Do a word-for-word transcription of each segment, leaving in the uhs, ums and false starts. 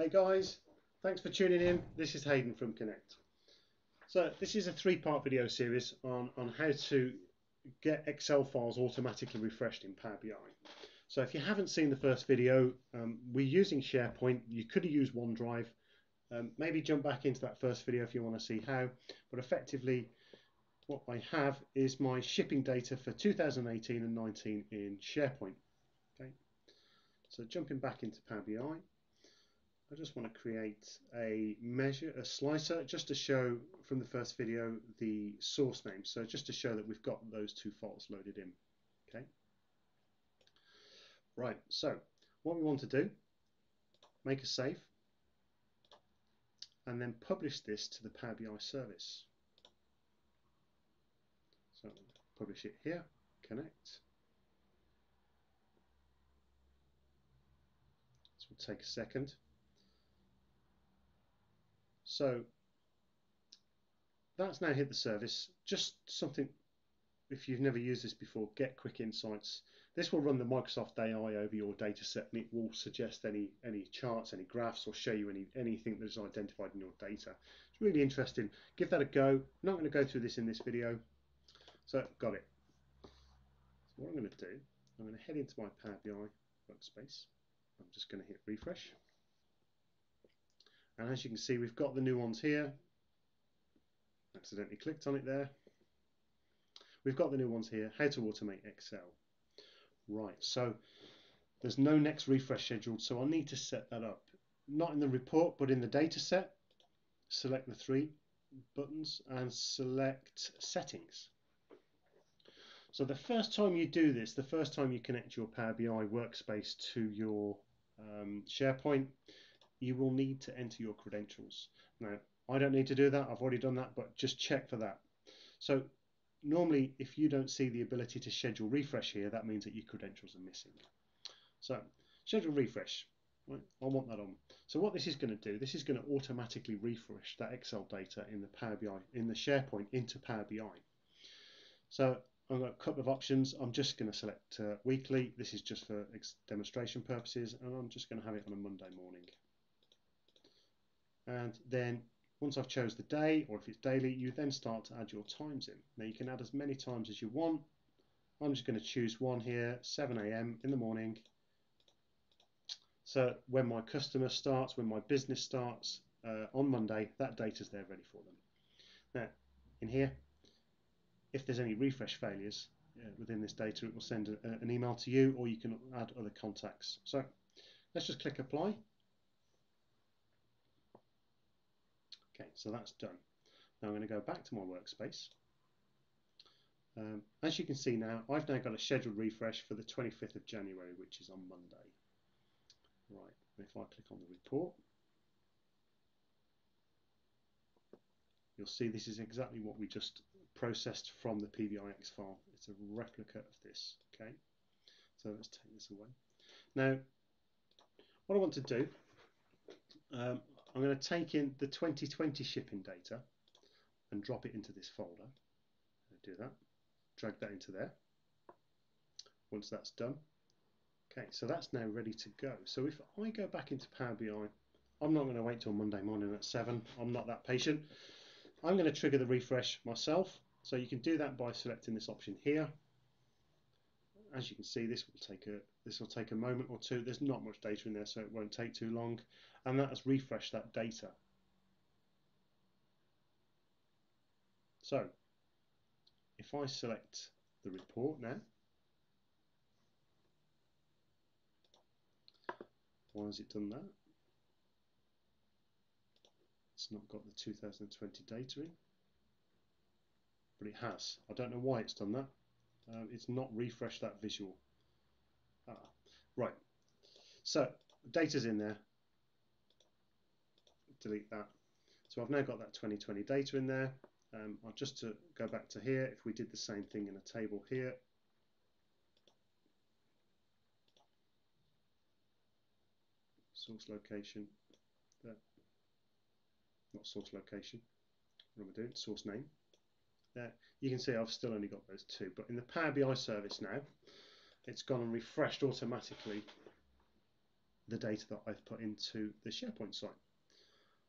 Hey guys, thanks for tuning in. This is Hayden from Kinnekt. So this is a three-part video series on, on how to get Excel files automatically refreshed in Power B I. So if you haven't seen the first video, um, we're using SharePoint. You could have used OneDrive. Um, maybe jump back into that first video if you want to see how. But effectively, what I have is my shipping data for two thousand eighteen and nineteen in SharePoint. Okay. So jumping back into Power B I. I just want to create a measure, a slicer, just to show from the first video the source name. So just to show that we've got those two files loaded in. Okay. Right. So what we want to do, make a save, and then publish this to the Power B I service. So publish it here. Connect. This will take a second. So that's now hit the service. Just something, if you've never used this before, get quick insights. This will run the Microsoft A I over your data set, and it will suggest any any charts, any graphs, or show you any anything that is identified in your data. It's really interesting. Give that a go. I'm not going to go through this in this video. So got it. So what I'm going to do, I'm going to head into my Power B I workspace. I'm just going to hit refresh. And as you can see, we've got the new ones here. Accidentally clicked on it there. We've got the new ones here. How to automate Excel. Right, so there's no next refresh scheduled, so I'll need to set that up. Not in the report, but in the data set. Select the three buttons and select settings. So the first time you do this, the first time you connect your Power B I workspace to your um, SharePoint, you will need to enter your credentials. Now, I don't need to do that, I've already done that, but just check for that. So normally, if you don't see the ability to schedule refresh here, that means that your credentials are missing. So schedule refresh, right? I want that on. So what this is going to do, this is going to automatically refresh that Excel data in the Power B I, in the SharePoint into Power B I. So I've got a couple of options. I'm just going to select uh, weekly. This is just for demonstration purposes, and I'm just going to have it on a Monday morning. And then once I've chose the day, or if it's daily, you then start to add your times in. Now you can add as many times as you want. I'm just going to choose one here, seven A M in the morning. So when my customer starts, when my business starts uh, on Monday, that data's there ready for them. Now in here, if there's any refresh failures uh, within this data, it will send a, an email to you, or you can add other contacts. So let's just click apply. Okay, so that's done. Now I'm going to go back to my workspace. Um, as you can see now, I've now got a scheduled refresh for the twenty-fifth of January, which is on Monday. Right, if I click on the report, you'll see this is exactly what we just processed from the P B I X file. It's a replica of this, okay? So let's take this away. Now, what I want to do, um, I'm going to take in the twenty twenty shipping data and drop it into this folder. Do that. Drag that into there. Once that's done. Okay, so that's now ready to go. So if I go back into Power B I, I'm not going to wait till Monday morning at seven. I'm not that patient. I'm going to trigger the refresh myself. So you can do that by selecting this option here. As you can see, this will take a this will take a moment or two. There's not much data in there, so it won't take too long, and that has refreshed that data. So if I select the report now, why has it done that? It's not got the two thousand twenty data in, but it has. I don't know why it's done that. Um, it's not refreshed that visual. Ah, right, so data's in there. Delete that. So I've now got that twenty twenty data in there. Um, I'll just to go back to here, if we did the same thing in a table here. Source location. There. Not source location. What am I doing? Source name. There. You can see I've still only got those two, but in the Power B I service now, it's gone and refreshed automatically the data that I've put into the SharePoint site.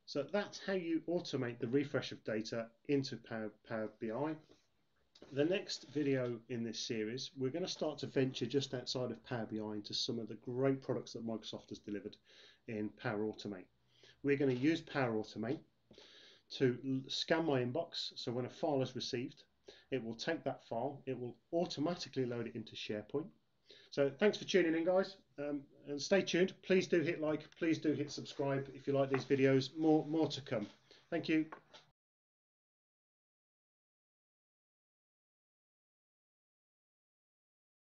So that's how you automate the refresh of data into Power, Power B I. The next video in this series, we're going to start to venture just outside of Power B I into some of the great products that Microsoft has delivered in Power Automate. We're going to use Power Automate to scan my inbox, so when a file is received, it will take that file, it will automatically load it into SharePoint. So thanks for tuning in, guys, um, and stay tuned. Please do hit like, please do hit subscribe if you like these videos. More, more to come. Thank you.